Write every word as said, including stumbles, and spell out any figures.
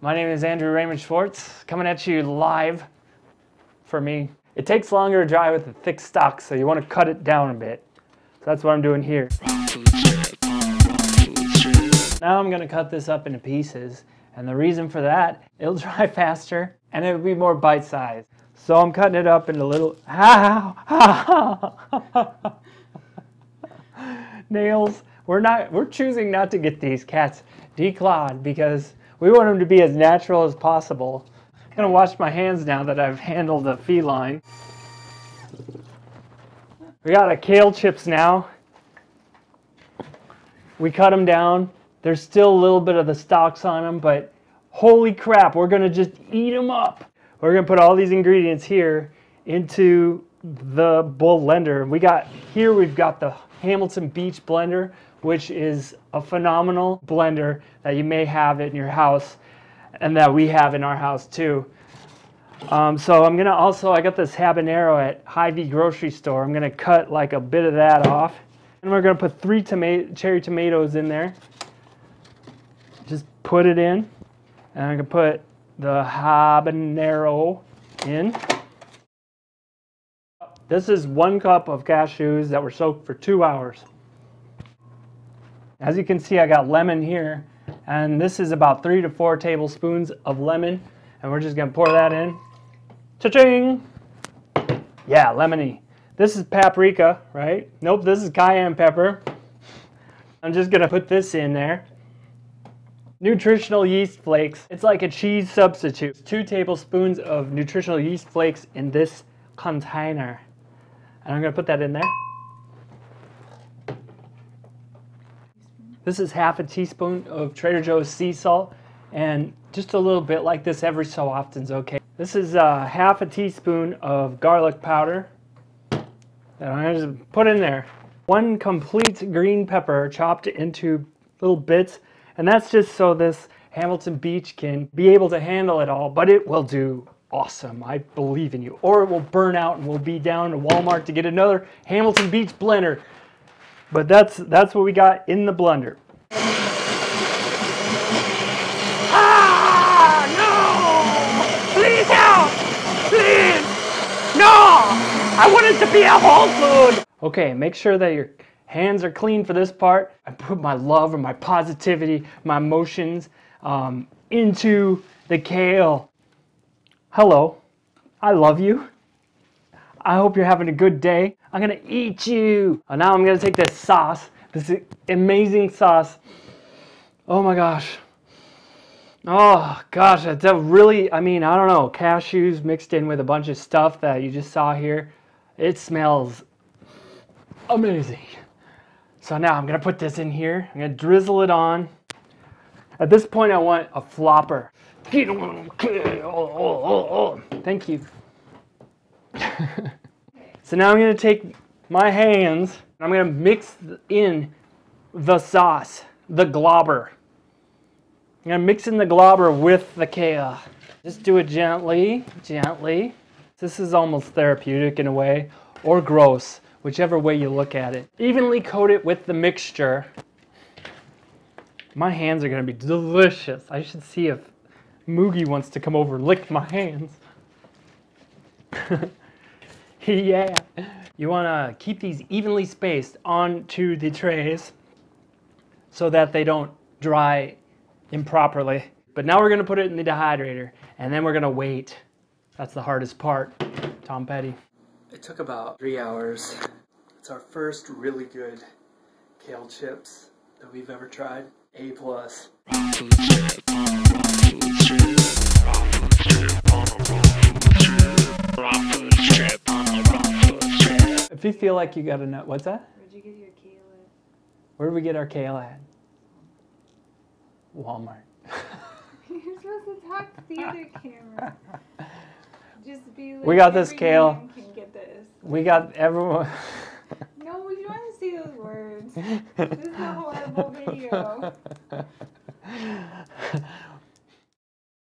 My name is Andrew Raymond Schwartz, coming at you live for me. It takes longer to dry with a thick stock, so you want to cut it down a bit. So that's what I'm doing here. Now I'm going to cut this up into pieces, and the reason for that, it'll dry faster and it'll be more bite-sized. So I'm cutting it up into little nails. We're not. We're choosing not to get these cats declawed because we want them to be as natural as possible. I'm gonna wash my hands now that I've handled the feline. We got our kale chips now. We cut them down. There's still a little bit of the stalks on them, but holy crap, we're gonna just eat them up. We're gonna put all these ingredients here into the blender. We got here. We've got the Hamilton Beach blender, which is a phenomenal blender that you may have in your house and that we have in our house too. Um, so I'm gonna also, I got this habanero at Hy-Vee grocery store. I'm gonna cut like a bit of that off. And we're gonna put three tomato, cherry tomatoes in there. Just put it in. And I'm gonna put the habanero in. This is one cup of cashews that were soaked for two hours. As you can see, I got lemon here, and this is about three to four tablespoons of lemon, and we're just gonna pour that in. Cha-ching! Yeah, lemony. This is paprika, right? Nope, this is cayenne pepper. I'm just gonna put this in there. Nutritional yeast flakes. It's like a cheese substitute. Two tablespoons of nutritional yeast flakes in this container. And I'm gonna put that in there. This is half a teaspoon of Trader Joe's sea salt, and just a little bit like this every so often is okay. This is uh, half a teaspoon of garlic powder that I'm going to put in there. One complete green pepper chopped into little bits, and that's just so this Hamilton Beach can be able to handle it all, but it will do awesome. I believe in you. Or it will burn out and we'll be down to Walmart to get another Hamilton Beach blender. But that's that's what we got in the blender. Ah, no! Please help! Please! No! I want it to be a whole food! Okay, make sure that your hands are clean for this part. I put my love and my positivity, my emotions um, into the kale. Hello, I love you. I hope you're having a good day. I'm gonna eat you. And now I'm gonna take this sauce, this amazing sauce. Oh my gosh. Oh gosh, that's a really, I mean, I don't know, cashews mixed in with a bunch of stuff that you just saw here. It smells amazing. So now I'm gonna put this in here. I'm gonna drizzle it on. At this point, I want a flopper. Thank you. So now I'm going to take my hands and I'm going to mix in the sauce, the globber. I'm going to mix in the globber with the kale. Just do it gently, gently. This is almost therapeutic in a way, or gross, whichever way you look at it. Evenly coat it with the mixture. My hands are going to be delicious. I should see if Moogie wants to come over and lick my hands. Yeah. You want to keep these evenly spaced onto the trays so that they don't dry improperly. But now we're going to put it in the dehydrator and then we're going to wait. That's the hardest part. Tom Petty. It took about three hours. It's our first really good kale chips that we've ever tried. A plus. If you feel like you got a nut, what's that? Where'd you get your kale at? Where did we get our kale at? Walmart. You're supposed to talk to the other camera. Just be like, we got this kale. Can get this. We got everyone. No, we don't want to see those words. This is a horrible video.